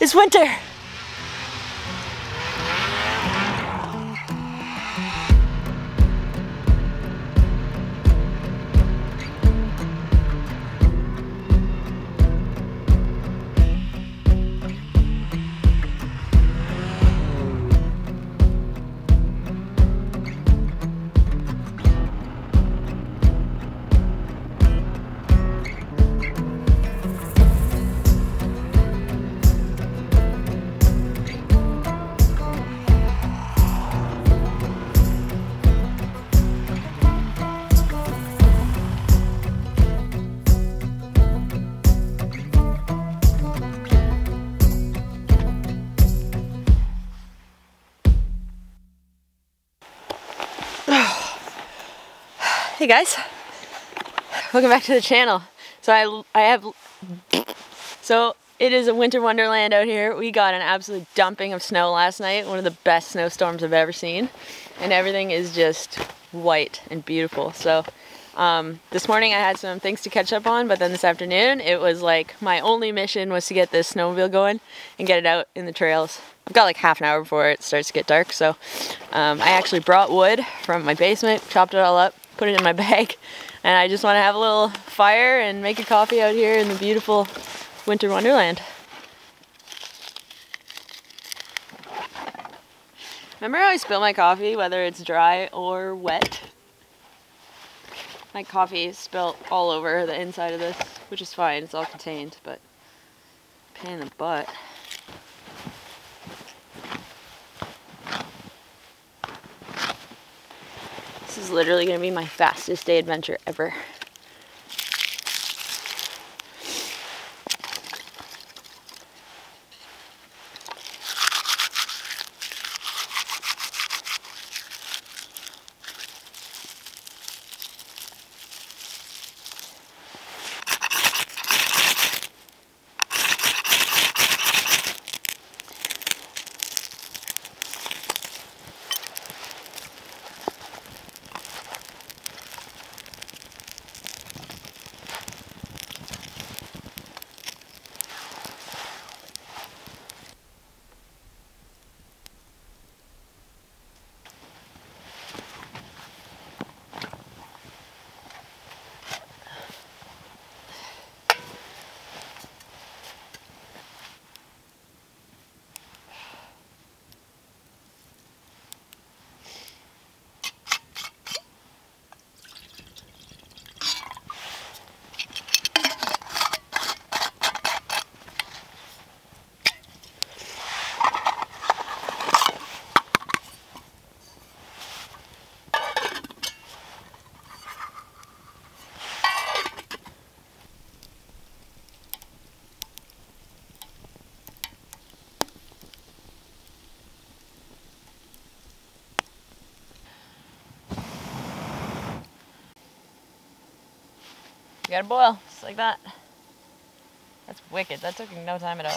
It's winter. Hey guys, welcome back to the channel. So it is a winter wonderland out here. We got an absolute dumping of snow last night, one of the best snowstorms I've ever seen, and everything is just white and beautiful. So this morning I had some things to catch up on, but then this afternoon it was like my only mission was to get this snowmobile going and get it out in the trails. I've got like half an hour before it starts to get dark, so I actually brought wood from my basement, chopped it all up, put it in my bag, and I just want to have a little fire and make a coffee out here in the beautiful winter wonderland. Remember how I spill my coffee, whether it's dry or wet? My coffee is spilt all over the inside of this, which is fine, it's all contained, but pain in the butt. This is literally gonna be my fastest day adventure ever. You gotta boil, just like that. That's wicked, that took no time at all.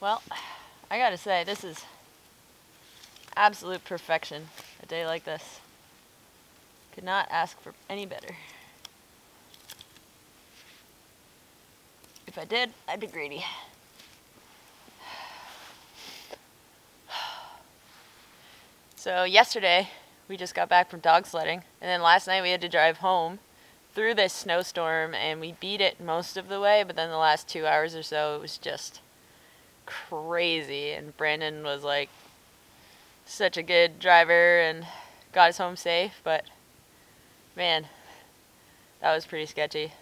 Well, I gotta say, this is absolute perfection, a day like this. Could not ask for any better. If I did, I'd be greedy. So yesterday, we just got back from dog sledding, and then last night we had to drive home through this snowstorm, and we beat it most of the way, but then the last 2 hours or so, it was just crazy, and Brandon was like such a good driver and got us home safe, but man, that was pretty sketchy.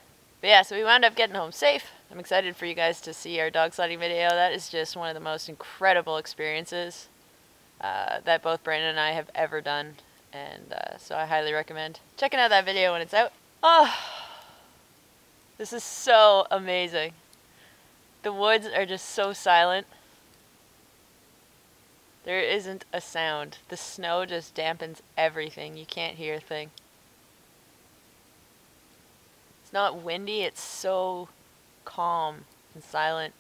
But yeah, so we wound up getting home safe. I'm excited for you guys to see our dog sledding video. That is just one of the most incredible experiences that both Brandon and I have ever done, and so I highly recommend checking out that video when it's out. Oh, this is so amazing. The woods are just so silent. There isn't a sound. The snow just dampens everything. You can't hear a thing. It's not windy. It's so calm and silent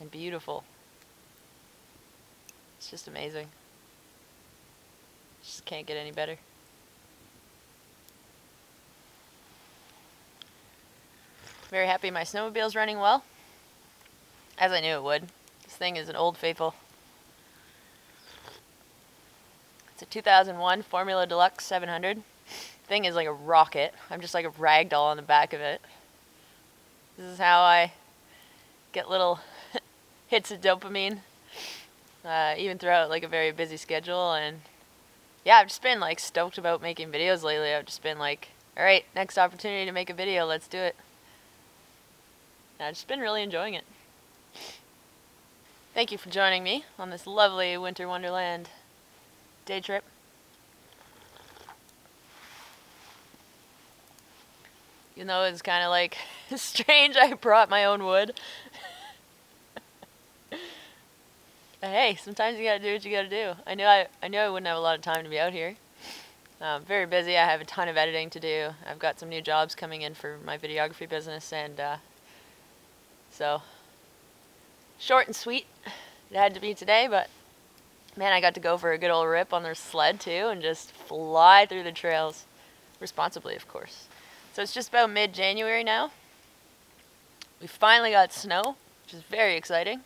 and beautiful. It's just amazing. Just can't get any better. Very happy my snowmobile's running well, as I knew it would. This thing is an old faithful. It's a 2001 Formula Deluxe 700. Thing is like a rocket. I'm just like a ragdoll on the back of it. This is how I get little hits of dopamine, even throughout like a very busy schedule. And yeah, I've just been like stoked about making videos lately. I've just been like, all right, next opportunity to make a video, let's do it. And I've just been really enjoying it. Thank you for joining me on this lovely winter wonderland day trip. You know, it's kind of like strange I brought my own wood. But hey, sometimes you gotta do what you gotta do. I knew I wouldn't have a lot of time to be out here. I'm very busy. I have a ton of editing to do. I've got some new jobs coming in for my videography business, and so short and sweet it had to be today. But man, I got to go for a good old rip on their sled too, and just fly through the trails responsibly, of course. So it's just about mid-January now. We finally got snow, which is very exciting.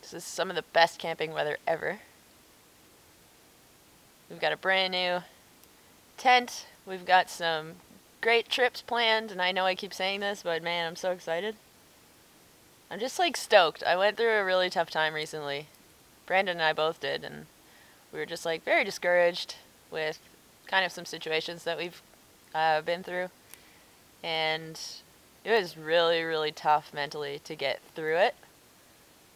This is some of the best camping weather ever. We've got a brand new tent. We've got some great trips planned, and I know I keep saying this, but man, I'm so excited. I'm just like stoked. I went through a really tough time recently. Brandon and I both did, and we were just like very discouraged with kind of some situations that we've been through, and it was really, really tough mentally to get through it.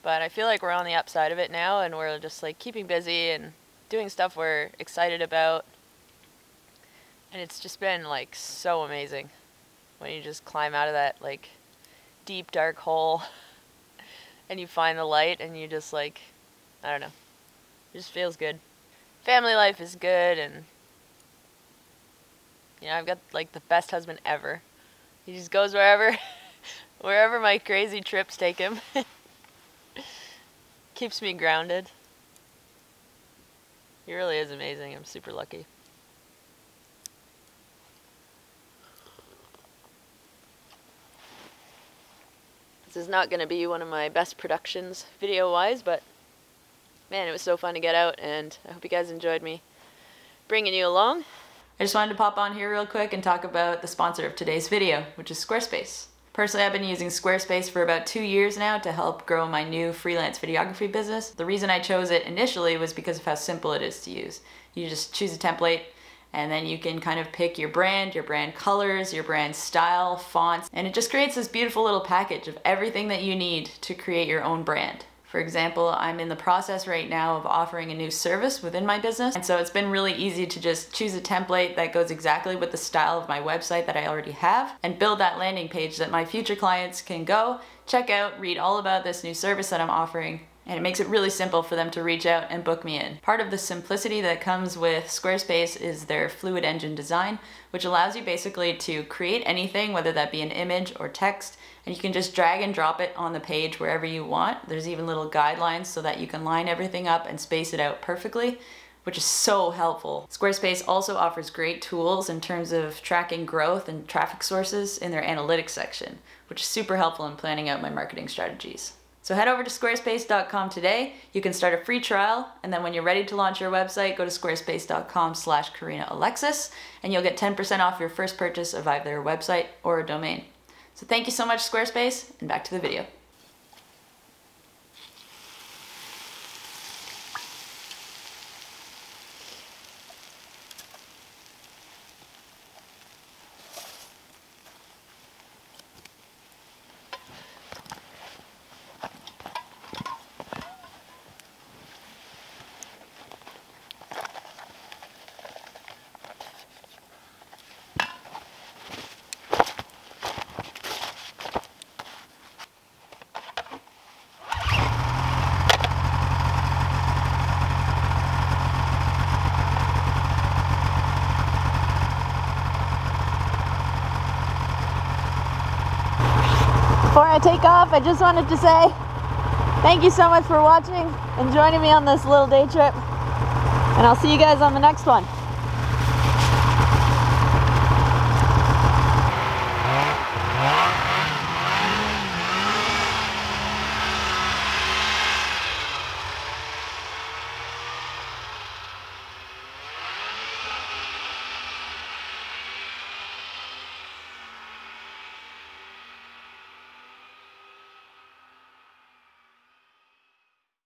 But I feel like we're on the upside of it now, and we're just like keeping busy and doing stuff we're excited about, and it's just been like so amazing when you just climb out of that like deep dark hole and you find the light, and you just like, I don't know, it just feels good. Family life is good, and you know, I've got like the best husband ever. He just goes wherever, wherever my crazy trips take him. Keeps me grounded. He really is amazing. I'm super lucky. This is not going to be one of my best productions video-wise, but man, it was so fun to get out, and I hope you guys enjoyed me bringing you along. I just wanted to pop on here real quick and talk about the sponsor of today's video, which is Squarespace. Personally, I've been using Squarespace for about 2 years now to help grow my new freelance videography business. The reason I chose it initially was because of how simple it is to use. You just choose a template, and then you can kind of pick your brand colors, your brand style, fonts, and it just creates this beautiful little package of everything that you need to create your own brand. For example, I'm in the process right now of offering a new service within my business, and so it's been really easy to just choose a template that goes exactly with the style of my website that I already have, and build that landing page that my future clients can go, check out, read all about this new service that I'm offering, and it makes it really simple for them to reach out and book me in. Part of the simplicity that comes with Squarespace is their fluid engine design, which allows you basically to create anything, whether that be an image or text, and you can just drag and drop it on the page wherever you want. There's even little guidelines so that you can line everything up and space it out perfectly, which is so helpful. Squarespace also offers great tools in terms of tracking growth and traffic sources in their analytics section, which is super helpful in planning out my marketing strategies. So head over to squarespace.com today. You can start a free trial, and then when you're ready to launch your website, go to squarespace.com/CarenaAlexis, and you'll get 10% off your first purchase of either a website or a domain. So thank you so much, Squarespace, and back to the video. Before I take off, I just wanted to say thank you so much for watching and joining me on this little day trip, and I'll see you guys on the next one.